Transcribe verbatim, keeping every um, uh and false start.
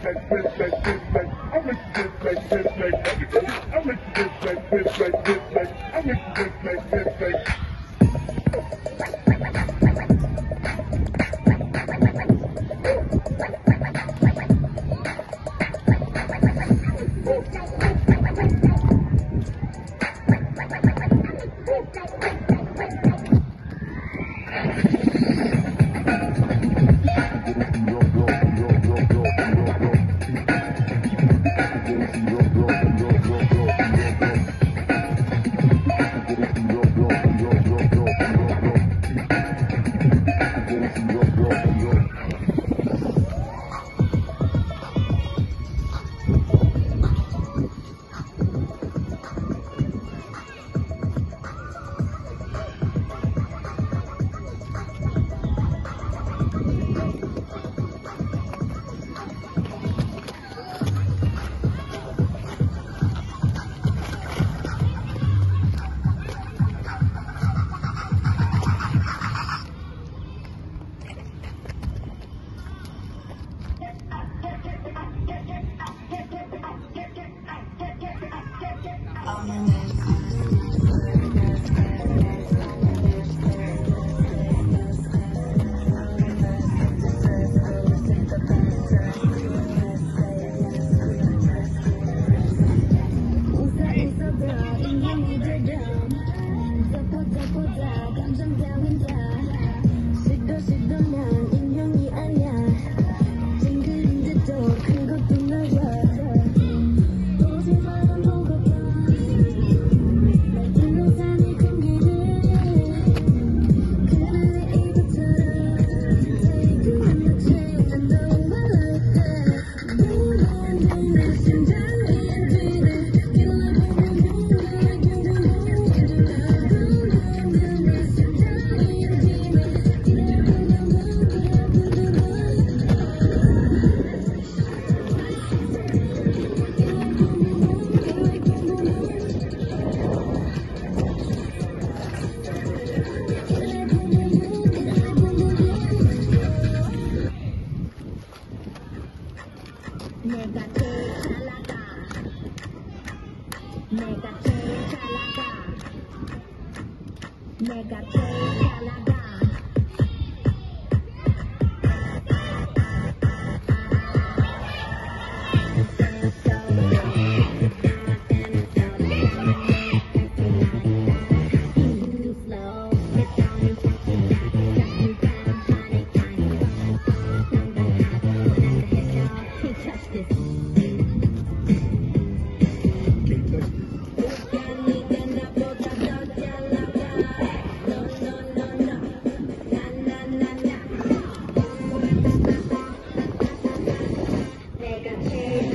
Mega J.